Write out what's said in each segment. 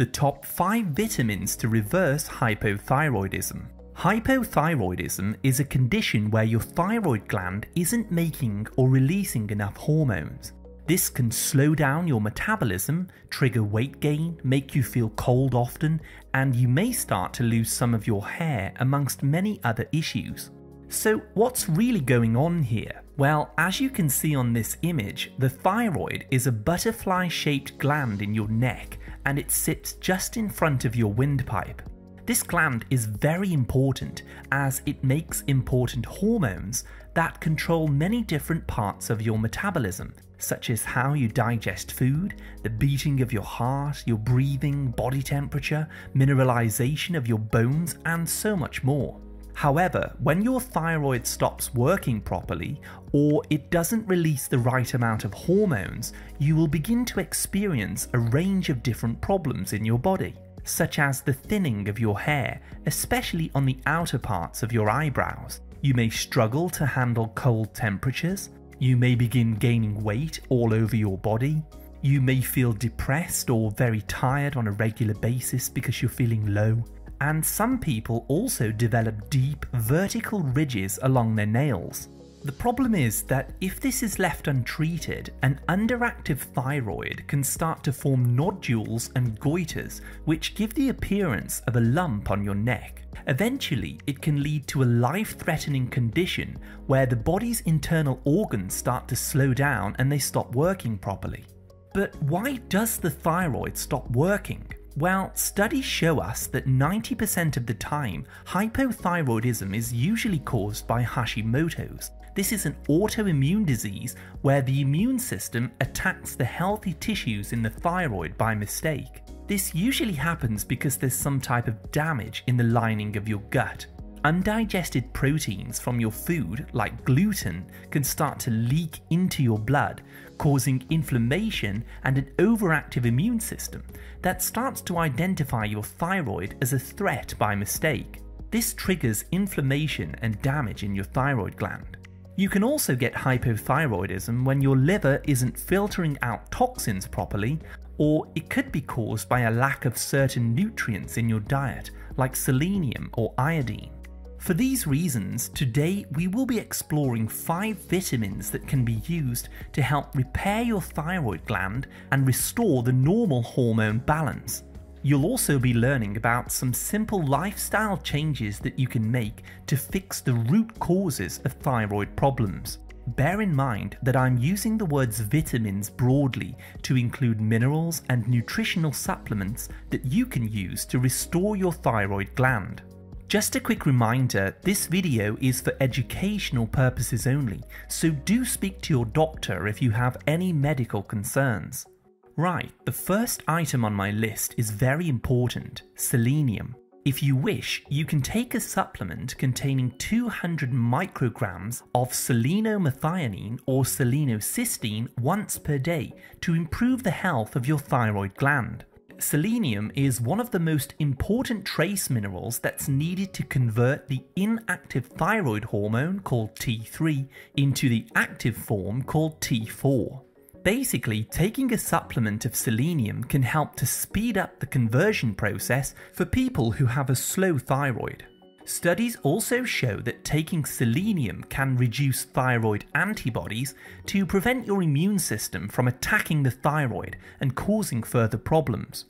the top 5 vitamins to reverse hypothyroidism. Hypothyroidism is a condition where your thyroid gland isn't making or releasing enough hormones. This can slow down your metabolism, trigger weight gain, make you feel cold often, and you may start to lose some of your hair, amongst many other issues. So what's really going on here? Well, as you can see on this image, the thyroid is a butterfly-shaped gland in your neck, and it sits just in front of your windpipe. This gland is very important as it makes important hormones that control many different parts of your metabolism, such as how you digest food, the beating of your heart, your breathing, body temperature, mineralization of your bones, and so much more. However, when your thyroid stops working properly, or it doesn't release the right amount of hormones, you will begin to experience a range of different problems in your body, such as the thinning of your hair, especially on the outer parts of your eyebrows. You may struggle to handle cold temperatures. You may begin gaining weight all over your body. You may feel depressed or very tired on a regular basis because you're feeling low. And some people also develop deep, vertical ridges along their nails. The problem is that if this is left untreated, an underactive thyroid can start to form nodules and goiters, which give the appearance of a lump on your neck. Eventually, it can lead to a life-threatening condition where the body's internal organs start to slow down and they stop working properly. But why does the thyroid stop working? Well, studies show us that 90% of the time, hypothyroidism is usually caused by Hashimoto's. This is an autoimmune disease where the immune system attacks the healthy tissues in the thyroid by mistake. This usually happens because there's some type of damage in the lining of your gut. Undigested proteins from your food, like gluten, can start to leak into your blood, causing inflammation and an overactive immune system that starts to identify your thyroid as a threat by mistake. This triggers inflammation and damage in your thyroid gland. You can also get hypothyroidism when your liver isn't filtering out toxins properly, or it could be caused by a lack of certain nutrients in your diet, like selenium or iodine. For these reasons, today we will be exploring 5 vitamins that can be used to help repair your thyroid gland and restore the normal hormone balance. You'll also be learning about some simple lifestyle changes that you can make to fix the root causes of thyroid problems. Bear in mind that I'm using the words vitamins broadly to include minerals and nutritional supplements that you can use to restore your thyroid gland. Just a quick reminder, this video is for educational purposes only, so do speak to your doctor if you have any medical concerns. Right, the first item on my list is very important: selenium. If you wish, you can take a supplement containing 200 micrograms of selenomethionine or selenocysteine once per day to improve the health of your thyroid gland. Selenium is one of the most important trace minerals that's needed to convert the inactive thyroid hormone called T3 into the active form called T4. Basically, taking a supplement of selenium can help to speed up the conversion process for people who have a slow thyroid. Studies also show that taking selenium can reduce thyroid antibodies to prevent your immune system from attacking the thyroid and causing further problems.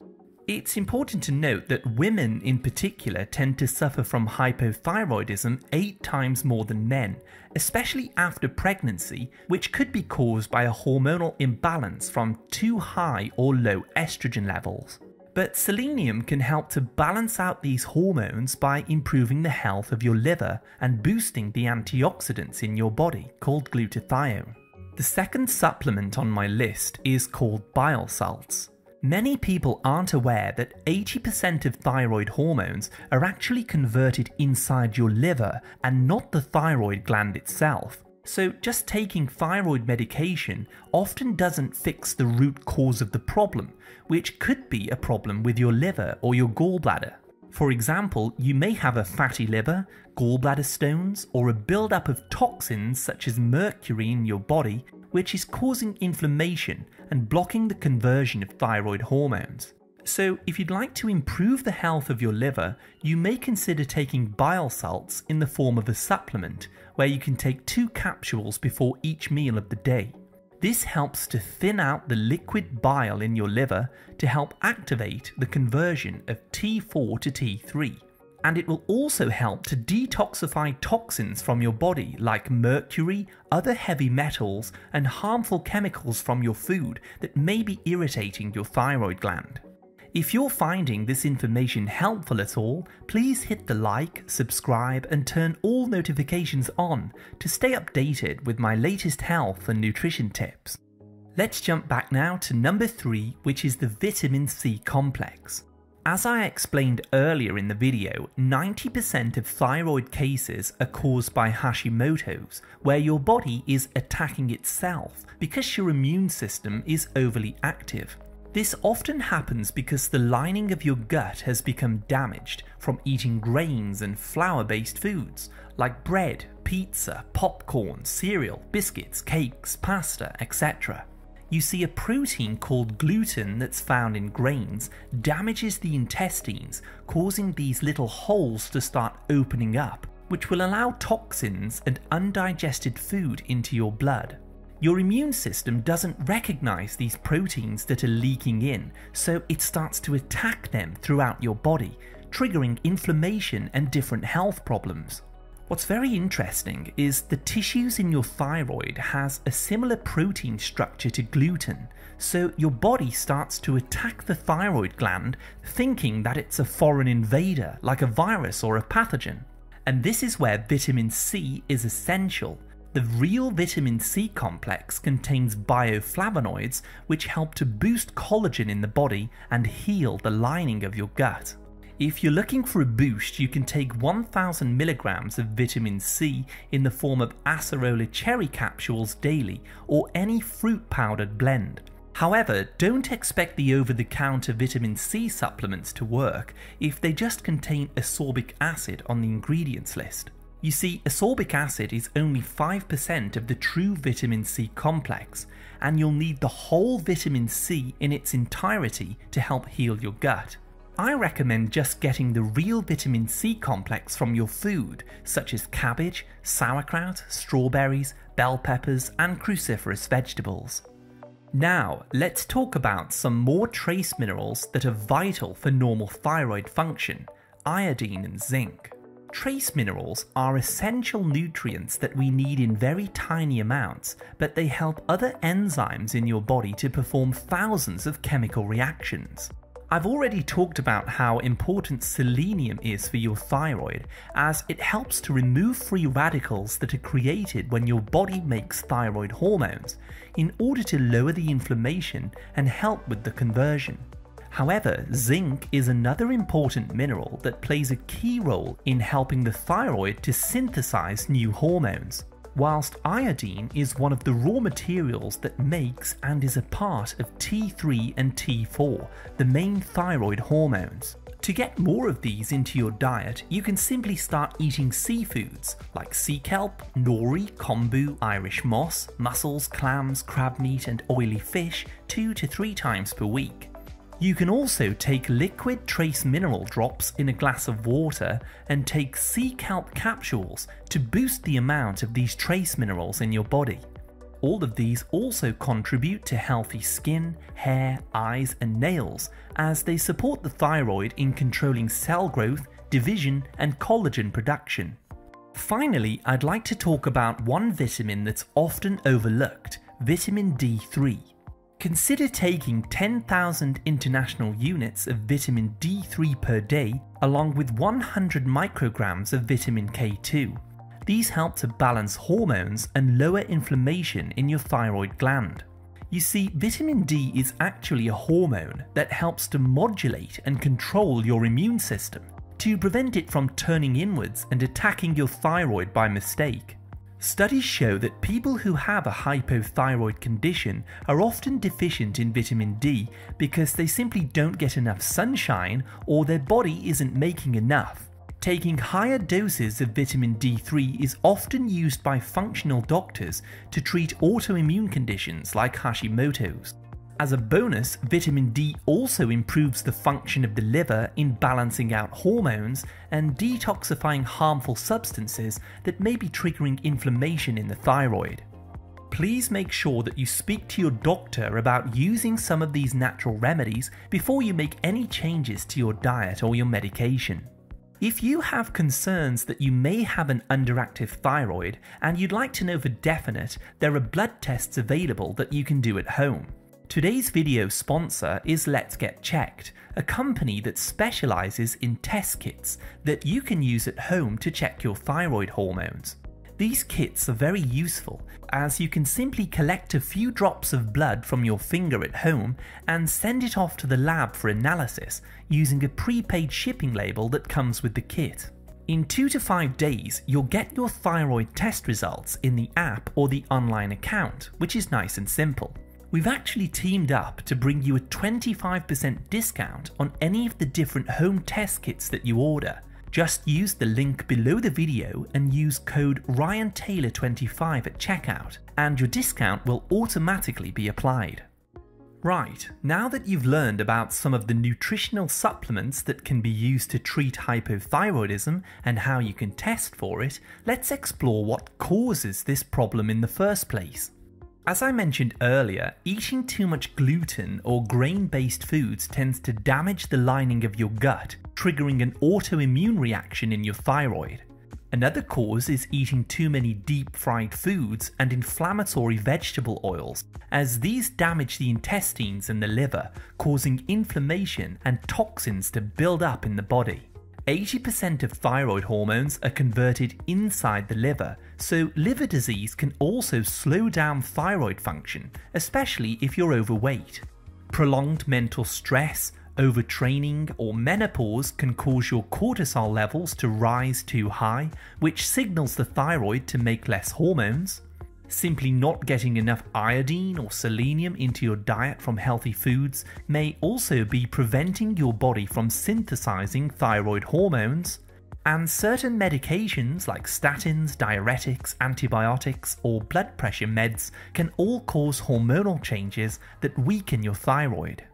It's important to note that women in particular tend to suffer from hypothyroidism 8 times more than men, especially after pregnancy, which could be caused by a hormonal imbalance from too high or low estrogen levels. But selenium can help to balance out these hormones by improving the health of your liver and boosting the antioxidants in your body called glutathione. The second supplement on my list is called bile salts. Many people aren't aware that 80% of thyroid hormones are actually converted inside your liver and not the thyroid gland itself. So just taking thyroid medication often doesn't fix the root cause of the problem, which could be a problem with your liver or your gallbladder. For example, you may have a fatty liver, gallbladder stones, or a buildup of toxins such as mercury in your body, which is causing inflammation and blocking the conversion of thyroid hormones. So if you'd like to improve the health of your liver, you may consider taking bile salts in the form of a supplement, where you can take 2 capsules before each meal of the day. This helps to thin out the liquid bile in your liver to help activate the conversion of T4 to T3. And it will also help to detoxify toxins from your body like mercury, other heavy metals, and harmful chemicals from your food that may be irritating your thyroid gland. If you're finding this information helpful at all, please hit the like, subscribe, and turn all notifications on to stay updated with my latest health and nutrition tips. Let's jump back now to number 3, which is the vitamin C complex. As I explained earlier in the video, 90% of thyroid cases are caused by Hashimoto's, where your body is attacking itself because your immune system is overly active. This often happens because the lining of your gut has become damaged from eating grains and flour-based foods like bread, pizza, popcorn, cereal, biscuits, cakes, pasta, etc. You see, a protein called gluten that's found in grains damages the intestines, causing these little holes to start opening up, which will allow toxins and undigested food into your blood. Your immune system doesn't recognize these proteins that are leaking in, so it starts to attack them throughout your body, triggering inflammation and different health problems. What's very interesting is the tissues in your thyroid has a similar protein structure to gluten, so your body starts to attack the thyroid gland thinking that it's a foreign invader like a virus or a pathogen. And this is where vitamin C is essential. The real vitamin C complex contains bioflavonoids which help to boost collagen in the body and heal the lining of your gut. If you're looking for a boost, you can take 1000 milligrams of vitamin C in the form of acerola cherry capsules daily or any fruit powdered blend. However, don't expect the over-the-counter vitamin C supplements to work if they just contain ascorbic acid on the ingredients list. You see, ascorbic acid is only 5% of the true vitamin C complex, and you'll need the whole vitamin C in its entirety to help heal your gut. I recommend just getting the real vitamin C complex from your food, such as cabbage, sauerkraut, strawberries, bell peppers, and cruciferous vegetables. Now, let's talk about some more trace minerals that are vital for normal thyroid function: iodine and zinc. Trace minerals are essential nutrients that we need in very tiny amounts, but they help other enzymes in your body to perform thousands of chemical reactions. I've already talked about how important selenium is for your thyroid, as it helps to remove free radicals that are created when your body makes thyroid hormones, in order to lower the inflammation and help with the conversion. However, zinc is another important mineral that plays a key role in helping the thyroid to synthesize new hormones, whilst iodine is one of the raw materials that makes and is a part of T3 and T4, the main thyroid hormones. To get more of these into your diet, you can simply start eating seafoods like sea kelp, nori, kombu, Irish moss, mussels, clams, crab meat, and oily fish 2 to 3 times per week. You can also take liquid trace mineral drops in a glass of water and take sea kelp capsules to boost the amount of these trace minerals in your body. All of these also contribute to healthy skin, hair, eyes, and nails, as they support the thyroid in controlling cell growth, division, and collagen production. Finally, I'd like to talk about one vitamin that's often overlooked: vitamin D3. Consider taking 10,000 international units of vitamin D3 per day, along with 100 micrograms of vitamin K2. These help to balance hormones and lower inflammation in your thyroid gland. You see, vitamin D is actually a hormone that helps to modulate and control your immune system, to prevent it from turning inwards and attacking your thyroid by mistake. Studies show that people who have a hypothyroid condition are often deficient in vitamin D because they simply don't get enough sunshine or their body isn't making enough. Taking higher doses of vitamin D3 is often used by functional doctors to treat autoimmune conditions like Hashimoto's. As a bonus, vitamin D also improves the function of the liver in balancing out hormones and detoxifying harmful substances that may be triggering inflammation in the thyroid. Please make sure that you speak to your doctor about using some of these natural remedies before you make any changes to your diet or your medication. If you have concerns that you may have an underactive thyroid and you'd like to know for definite, there are blood tests available that you can do at home. Today's video sponsor is Let's Get Checked, a company that specializes in test kits that you can use at home to check your thyroid hormones. These kits are very useful as you can simply collect a few drops of blood from your finger at home and send it off to the lab for analysis using a prepaid shipping label that comes with the kit. In 2 to 5 days, you'll get your thyroid test results in the app or the online account, which is nice and simple. We've actually teamed up to bring you a 25% discount on any of the different home test kits that you order. Just use the link below the video and use code RyanTaylor25 at checkout, and your discount will automatically be applied. Right, now that you've learned about some of the nutritional supplements that can be used to treat hypothyroidism and how you can test for it, let's explore what causes this problem in the first place. As I mentioned earlier, eating too much gluten or grain-based foods tends to damage the lining of your gut, triggering an autoimmune reaction in your thyroid. Another cause is eating too many deep-fried foods and inflammatory vegetable oils, as these damage the intestines and the liver, causing inflammation and toxins to build up in the body. 80% of thyroid hormones are converted inside the liver, so liver disease can also slow down thyroid function, especially if you're overweight. Prolonged mental stress, overtraining, or menopause can cause your cortisol levels to rise too high, which signals the thyroid to make less hormones. Simply not getting enough iodine or selenium into your diet from healthy foods may also be preventing your body from synthesizing thyroid hormones, and certain medications like statins, diuretics, antibiotics, or blood pressure meds can all cause hormonal changes that weaken your thyroid.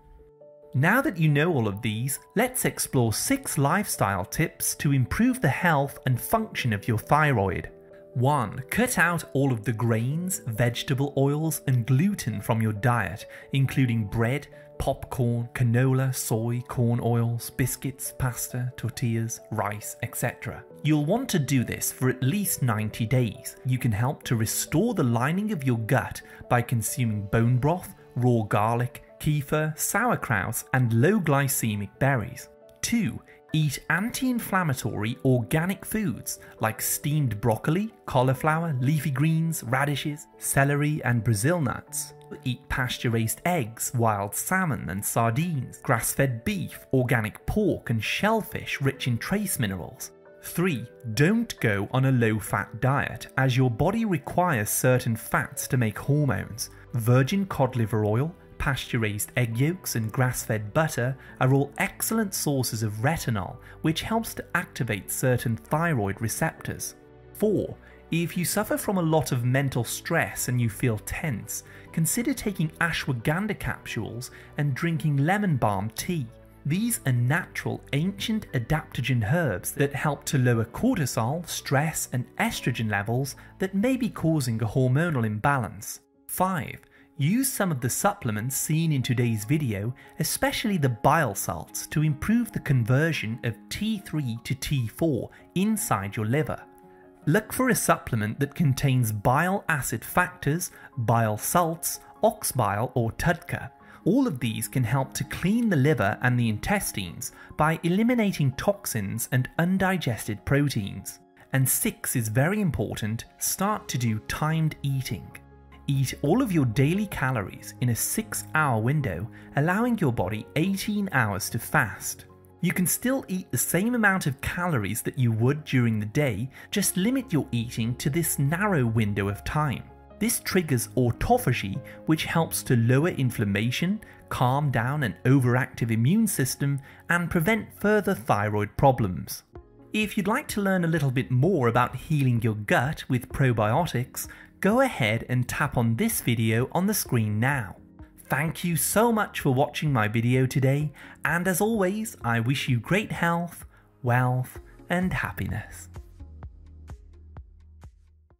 Now that you know all of these, let's explore 6 lifestyle tips to improve the health and function of your thyroid. 1. Cut out all of the grains, vegetable oils, and gluten from your diet, including bread, popcorn, canola, soy, corn oils, biscuits, pasta, tortillas, rice, etc. You'll want to do this for at least 90 days. You can help to restore the lining of your gut by consuming bone broth, raw garlic, kefir, sauerkrauts, and low glycemic berries. 2. Eat anti-inflammatory organic foods like steamed broccoli, cauliflower, leafy greens, radishes, celery, and Brazil nuts. Eat pasture-raised eggs, wild salmon and sardines, grass-fed beef, organic pork, and shellfish rich in trace minerals. 3. Don't go on a low-fat diet, as your body requires certain fats to make hormones. Virgin cod liver oil, pasture-raised egg yolks, and grass-fed butter are all excellent sources of retinol, which helps to activate certain thyroid receptors. 4. If you suffer from a lot of mental stress and you feel tense, consider taking ashwagandha capsules and drinking lemon balm tea. These are natural ancient adaptogen herbs that help to lower cortisol, stress, and estrogen levels that may be causing a hormonal imbalance. 5. Use some of the supplements seen in today's video, especially the bile salts, to improve the conversion of T3 to T4 inside your liver. Look for a supplement that contains bile acid factors, bile salts, ox bile, or TUDCA. All of these can help to clean the liver and the intestines by eliminating toxins and undigested proteins. And 6 is very important, start to do timed eating. Eat all of your daily calories in a 6-hour window, allowing your body 18 hours to fast. You can still eat the same amount of calories that you would during the day, just limit your eating to this narrow window of time. This triggers autophagy, which helps to lower inflammation, calm down an overactive immune system, and prevent further thyroid problems. If you'd like to learn a little bit more about healing your gut with probiotics, go ahead and tap on this video on the screen now. Thank you so much for watching my video today, and as always, I wish you great health, wealth, and happiness.